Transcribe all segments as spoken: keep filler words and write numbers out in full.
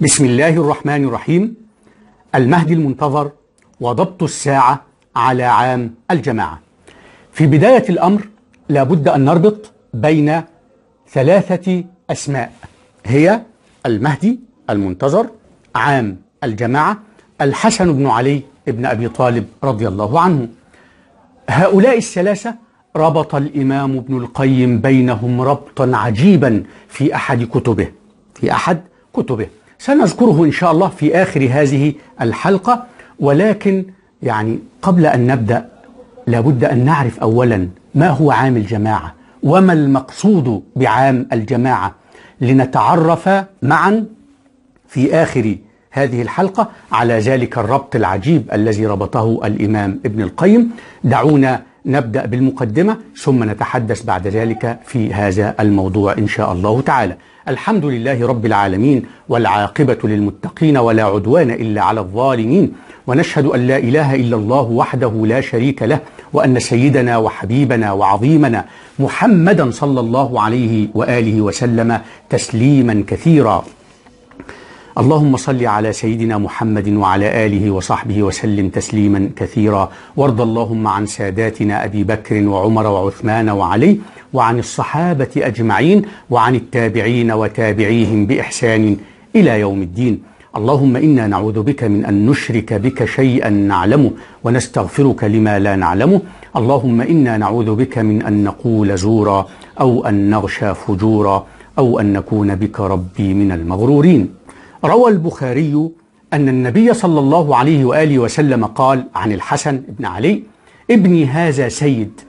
بسم الله الرحمن الرحيم. المهدي المنتظر وضبط الساعة على عام الجماعة. في بداية الأمر لابد أن نربط بين ثلاثة أسماء هي المهدي المنتظر، عام الجماعة، الحسن بن علي بن أبي طالب رضي الله عنه. هؤلاء الثلاثة ربط الإمام ابن القيم بينهم ربطا عجيبا في أحد كتبه في أحد كتبه سنذكره إن شاء الله في آخر هذه الحلقة. ولكن يعني قبل أن نبدأ لابد أن نعرف أولا ما هو عام الجماعة وما المقصود بعام الجماعة، لنتعرف معا في آخر هذه الحلقة على ذلك الربط العجيب الذي ربطه الإمام ابن القيم. دعونا نبدأ بالمقدمة ثم نتحدث بعد ذلك في هذا الموضوع إن شاء الله تعالى. الحمد لله رب العالمين، والعاقبة للمتقين، ولا عدوان إلا على الظالمين، ونشهد أن لا إله إلا الله وحده لا شريك له، وأن سيدنا وحبيبنا وعظيمنا محمدا صلى الله عليه وآله وسلم تسليما كثيرا. اللهم صل على سيدنا محمد وعلى آله وصحبه وسلم تسليما كثيرا، وارض اللهم عن ساداتنا أبي بكر وعمر وعثمان وعلي، وعن الصحابة أجمعين، وعن التابعين وتابعيهم بإحسان إلى يوم الدين. اللهم إنا نعوذ بك من أن نشرك بك شيئا نعلمه، ونستغفرك لما لا نعلمه. اللهم إنا نعوذ بك من أن نقول زورا، أو أن نغشى فجورا، أو أن نكون بك ربي من المغرورين. روى البخاري أن النبي صلى الله عليه وآله وسلم قال عن الحسن بن علي: ابني هذا سيد،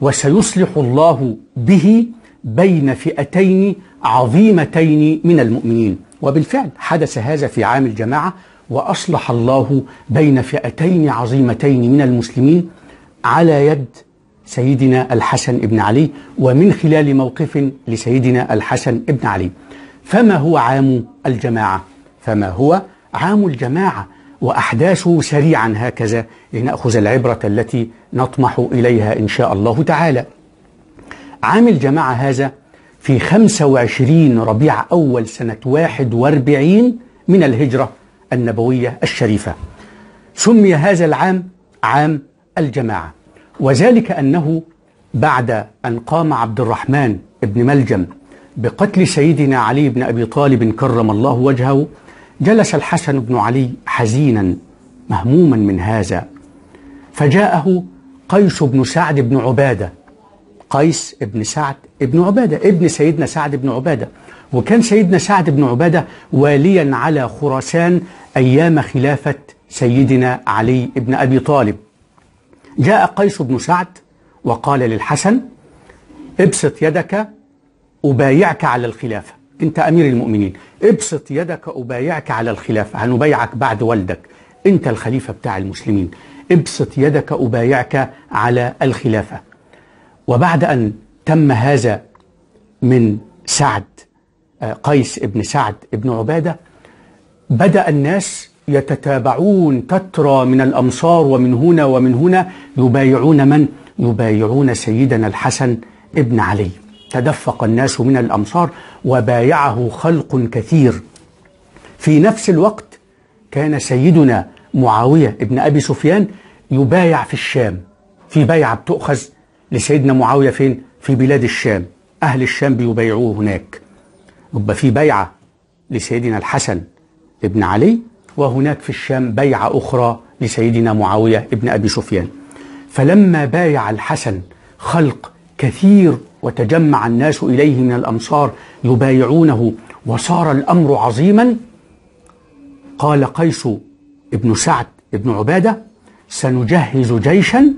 وسيصلح الله به بين فئتين عظيمتين من المؤمنين. وبالفعل حدث هذا في عام الجماعة، وأصلح الله بين فئتين عظيمتين من المسلمين على يد سيدنا الحسن بن علي، ومن خلال موقف لسيدنا الحسن بن علي. فما هو عام الجماعة؟ فما هو عام الجماعة وأحداثه سريعا هكذا لنأخذ العبرة التي نطمح إليها إن شاء الله تعالى. عام الجماعة هذا في خمسة وعشرين ربيع أول سنة واحد وأربعين من الهجرة النبوية الشريفة. سمي هذا العام عام الجماعة، وذلك أنه بعد أن قام عبد الرحمن بن ملجم بقتل سيدنا علي بن أبي طالب كرم الله وجهه، جلس الحسن بن علي حزينا مهموما من هذا، فجاءه قيس بن سعد بن عبادة قيس بن سعد بن عبادة ابن سيدنا سعد بن عبادة. وكان سيدنا سعد بن عبادة واليا على خراسان أيام خلافة سيدنا علي بن أبي طالب. جاء قيس بن سعد وقال للحسن: ابسط يدك أبايعك على الخلافة، أنت أمير المؤمنين، ابسط يدك أبايعك على الخلافة، هنبايعك بعد والدك، أنت الخليفة بتاع المسلمين، ابسط يدك أبايعك على الخلافة. وبعد أن تم هذا من سعد قيس بن سعد بن عبادة، بدأ الناس يتتابعون، تترى من الأمصار ومن هنا ومن هنا، يبايعون من؟ يبايعون سيدنا الحسن بن علي. تدفق الناس من الأمصار وبايعه خلق كثير. في نفس الوقت كان سيدنا معاوية بن أبي سفيان يبايع في الشام، في بيعة بتؤخذ لسيدنا معاوية فين؟ في بلاد الشام، أهل الشام بيبايعوه هناك. يبقى في بيعة لسيدنا الحسن بن علي، وهناك في الشام بيعة أخرى لسيدنا معاوية بن أبي سفيان. فلما بايع الحسن خلق كثير وتجمع الناس إليه من الأمصار يبايعونه، وصار الأمر عظيما، قال قيس بن سعد بن عبادة: سنجهز جيشا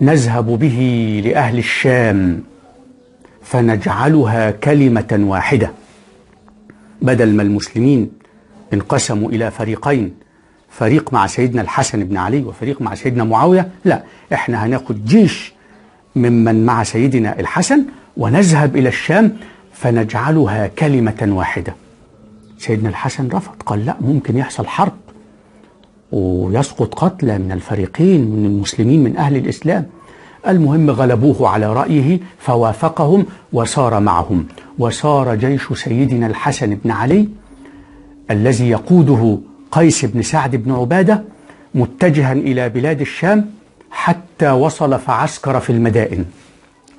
نذهب به لأهل الشام فنجعلها كلمة واحدة، بدل ما المسلمين انقسموا إلى فريقين، فريق مع سيدنا الحسن بن علي وفريق مع سيدنا معاوية، لا، احنا هناخد جيش ممن مع سيدنا الحسن ونذهب إلى الشام فنجعلها كلمة واحدة. سيدنا الحسن رفض، قال لا، ممكن يحصل حرب ويسقط قتلى من الفريقين من المسلمين من أهل الإسلام. المهم غلبوه على رأيه فوافقهم وصار معهم، وصار جيش سيدنا الحسن بن علي الذي يقوده قيس بن سعد بن عبادة متجها إلى بلاد الشام حتى وصل فعسكر في المدائن،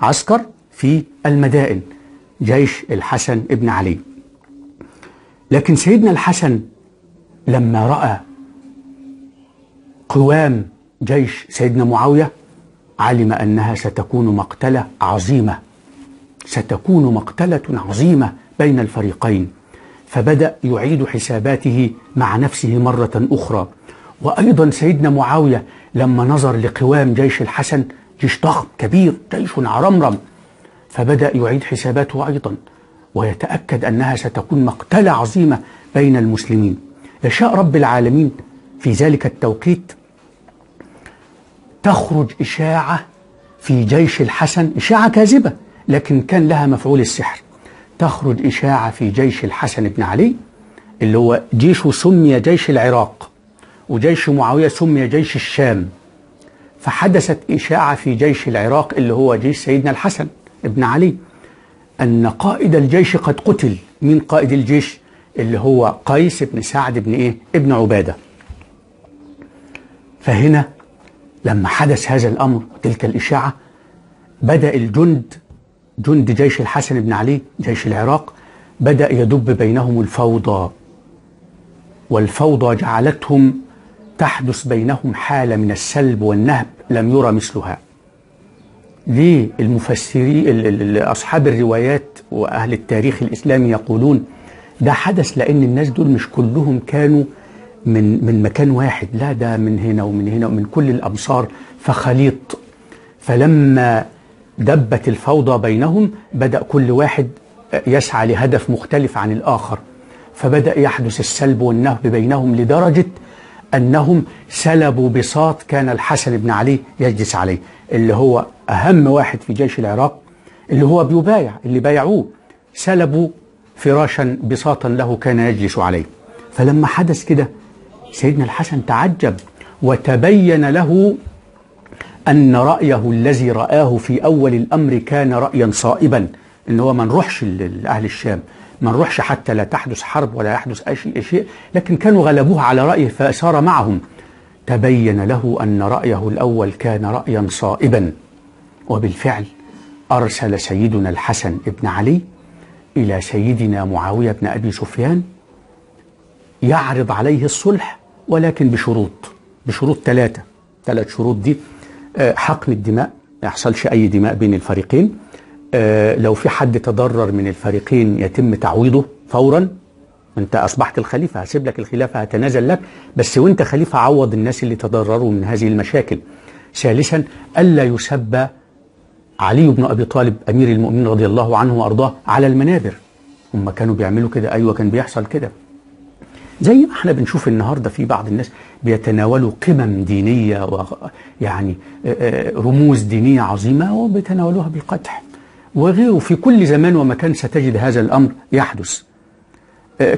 عسكر في المدائن جيش الحسن بن علي. لكن سيدنا الحسن لما رأى قوام جيش سيدنا معاوية علم أنها ستكون مقتلة عظيمة، ستكون مقتلة عظيمة بين الفريقين، فبدأ يعيد حساباته مع نفسه مرة أخرى. وأيضا سيدنا معاوية لما نظر لقوام جيش الحسن، جيش ضخم كبير، جيش عرمرم، فبدأ يعيد حساباته أيضا ويتأكد أنها ستكون مقتلة عظيمة بين المسلمين. يشاء رب العالمين في ذلك التوقيت تخرج إشاعة في جيش الحسن، إشاعة كاذبة لكن كان لها مفعول السحر، تخرج إشاعة في جيش الحسن بن علي اللي هو جيشه سمي جيش العراق وجيش معاوية سمي جيش الشام، فحدثت إشاعة في جيش العراق اللي هو جيش سيدنا الحسن بن علي أن قائد الجيش قد قتل. من قائد الجيش؟ اللي هو قيس بن سعد بن إيه؟ ابن عبادة. فهنا لما حدث هذا الأمر وتلك الإشاعة بدأ الجند، جند جيش الحسن بن علي جيش العراق، بدأ يدب بينهم الفوضى، والفوضى جعلتهم تحدث بينهم حالة من السلب والنهب لم يرى مثلها. ليه المفسرين أصحاب الروايات وأهل التاريخ الإسلامي يقولون ده حدث؟ لأن الناس دول مش كلهم كانوا من من مكان واحد، لا ده من هنا ومن هنا ومن كل الأمصار، فخليط. فلما دبت الفوضى بينهم بدأ كل واحد يسعى لهدف مختلف عن الآخر، فبدأ يحدث السلب والنهب بينهم لدرجة أنهم سلبوا بساط كان الحسن بن علي يجلس عليه، اللي هو أهم واحد في جيش العراق، اللي هو بيبايع، اللي بايعوه، سلبوا فراشا بساطا له كان يجلس عليه. فلما حدث كده سيدنا الحسن تعجب، وتبين له أن رأيه الذي رآه في أول الأمر كان رأيا صائبا، إن هو ما نروحش لأهل الشام، ما نروحش حتى لا تحدث حرب ولا يحدث أي شيء، لكن كانوا غلبوه على رأيه فأسار معهم. تبين له أن رأيه الأول كان رأيا صائبا، وبالفعل أرسل سيدنا الحسن بن علي إلى سيدنا معاوية بن أبي سفيان يعرض عليه الصلح، ولكن بشروط، بشروط ثلاثة، ثلاث شروط دي: حقن الدماء، ما يحصلش أي دماء بين الفريقين، لو في حد تضرر من الفريقين يتم تعويضه فورا، أنت أصبحت الخليفة، هسيب لك الخلافة، هتنازل لك، بس وأنت خليفة عوض الناس اللي تضرروا من هذه المشاكل. ثالثا ألا يسب علي بن أبي طالب أمير المؤمنين رضي الله عنه وأرضاه على المنابر. هم كانوا بيعملوا كده، أيوة كان بيحصل كده، زي ما احنا بنشوف النهارده في بعض الناس بيتناولوا قمم دينيه ويعني رموز دينيه عظيمه وبيتناولوها بالقدح وغيره. في كل زمان ومكان ستجد هذا الامر يحدث،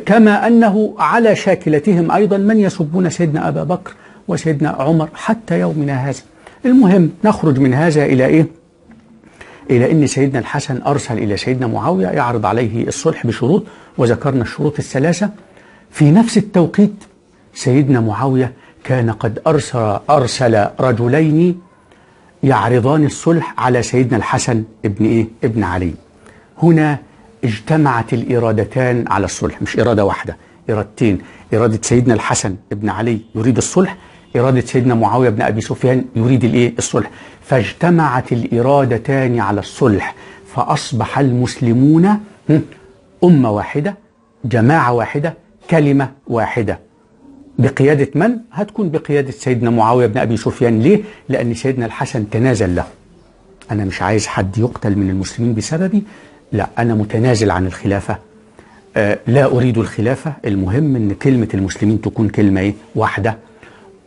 كما انه على شاكلتهم ايضا من يسبون سيدنا ابا بكر وسيدنا عمر حتى يومنا هذا. المهم نخرج من هذا الى ايه؟ الى ان سيدنا الحسن ارسل الى سيدنا معاويه يعرض عليه الصلح بشروط، وذكرنا الشروط الثلاثه. في نفس التوقيت سيدنا معاوية كان قد أرسل, أرسل رجلين يعرضان الصلح على سيدنا الحسن ابن إيه؟ ابن علي. هنا اجتمعت الإرادتان على الصلح، مش إرادة واحدة، إرادتين، إرادة سيدنا الحسن ابن علي يريد الصلح، إرادة سيدنا معاوية بن أبي سفيان يريد الإيه؟ الصلح. فاجتمعت الإرادتان على الصلح، فأصبح المسلمون أمة واحدة، جماعة واحدة، كلمة واحدة، بقيادة من؟ هتكون بقيادة سيدنا معاوية بن أبي سفيان. ليه؟ لأن سيدنا الحسن تنازل له، أنا مش عايز حد يقتل من المسلمين بسببي، لا أنا متنازل عن الخلافة، آه لا أريد الخلافة، المهم أن كلمة المسلمين تكون كلمة إيه؟ واحدة.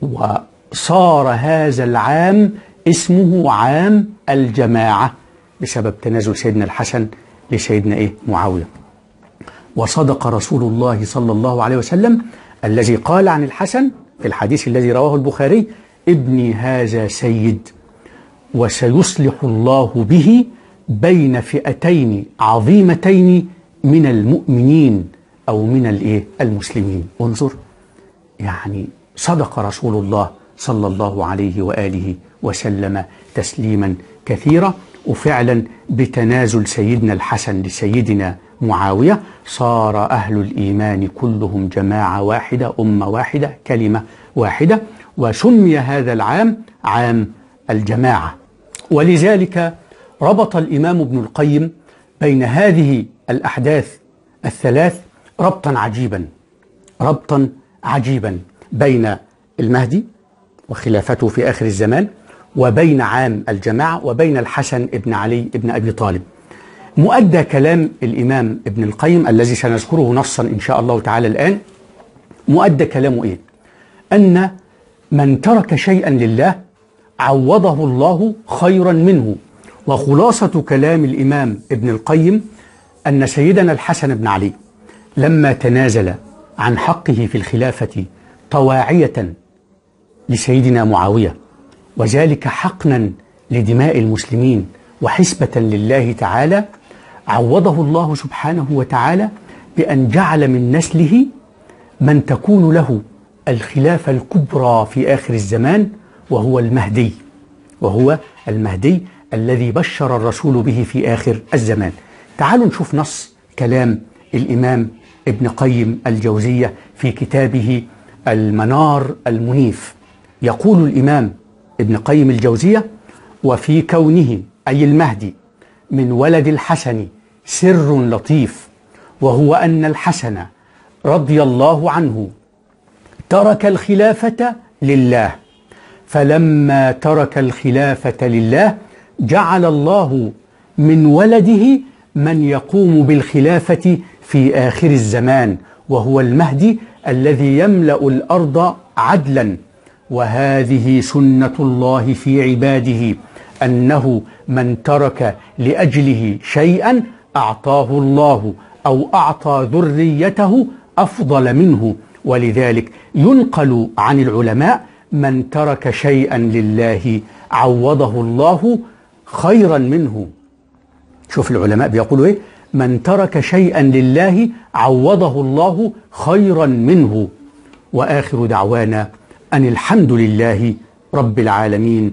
وصار هذا العام اسمه عام الجماعة بسبب تنازل سيدنا الحسن لسيدنا إيه؟ معاوية. وصدق رسول الله صلى الله عليه وسلم الذي قال عن الحسن في الحديث الذي رواه البخاري: ابني هذا سيد، وسيصلح الله به بين فئتين عظيمتين من المؤمنين أو من الإيه المسلمين. انظر يعني صدق رسول الله صلى الله عليه وآله وسلم تسليما كثيرا، وفعلا بتنازل سيدنا الحسن لسيدنا معاوية صار أهل الإيمان كلهم جماعة واحدة، أمة واحدة، كلمة واحدة، وسمي هذا العام عام الجماعة. ولذلك ربط الإمام ابن القيم بين هذه الأحداث الثلاث ربطا عجيبا ربطا عجيبا بين المهدي وخلافته في آخر الزمان، وبين عام الجماعة، وبين الحسن بن علي بن أبي طالب. مؤدى كلام الإمام ابن القيم الذي سنذكره نصا إن شاء الله تعالى الآن، مؤدى كلامه إيه؟ أن من ترك شيئا لله عوضه الله خيرا منه. وخلاصة كلام الإمام ابن القيم أن سيدنا الحسن بن علي لما تنازل عن حقه في الخلافة طواعية لسيدنا معاوية، وذلك حقنا لدماء المسلمين وحسبة لله تعالى، عوضه الله سبحانه وتعالى بأن جعل من نسله من تكون له الخلافة الكبرى في آخر الزمان، وهو المهدي، وهو المهدي الذي بشر الرسول به في آخر الزمان. تعالوا نشوف نص كلام الإمام ابن قيم الجوزية في كتابه المنار المنيف. يقول الإمام ابن قيم الجوزية: وفي كونه أي المهدي من ولد الحسن سر لطيف، وهو أن الحسن رضي الله عنه ترك الخلافة لله، فلما ترك الخلافة لله جعل الله من ولده من يقوم بالخلافة في آخر الزمان، وهو المهدي الذي يملأ الأرض عدلا. وهذه سنة الله في عباده، أنه من ترك لأجله شيئا أعطاه الله أو أعطى ذريته أفضل منه. ولذلك ينقل عن العلماء: من ترك شيئا لله عوضه الله خيرا منه. شوف العلماء بيقولوا إيه؟ من ترك شيئا لله عوضه الله خيرا منه. وآخر دعوانا أن الحمد لله رب العالمين،